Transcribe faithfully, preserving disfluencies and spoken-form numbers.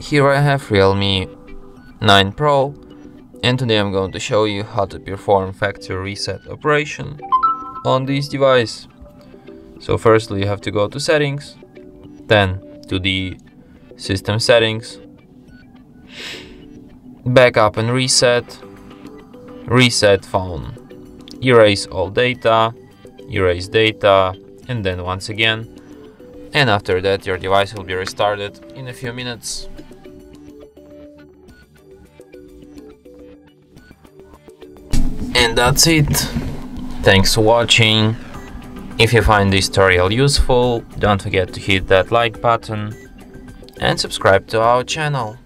Here I have Realme nine Pro, and today I'm going to show you how to perform factory reset operation on this device. So firstly you have to go to settings, then to the system settings, backup and reset, reset phone, erase all data, erase data, and then once again, and after that your device will be restarted in a few minutes. And that's it. Thanks for watching. If you find this tutorial useful, don't forget to hit that like button and subscribe to our channel.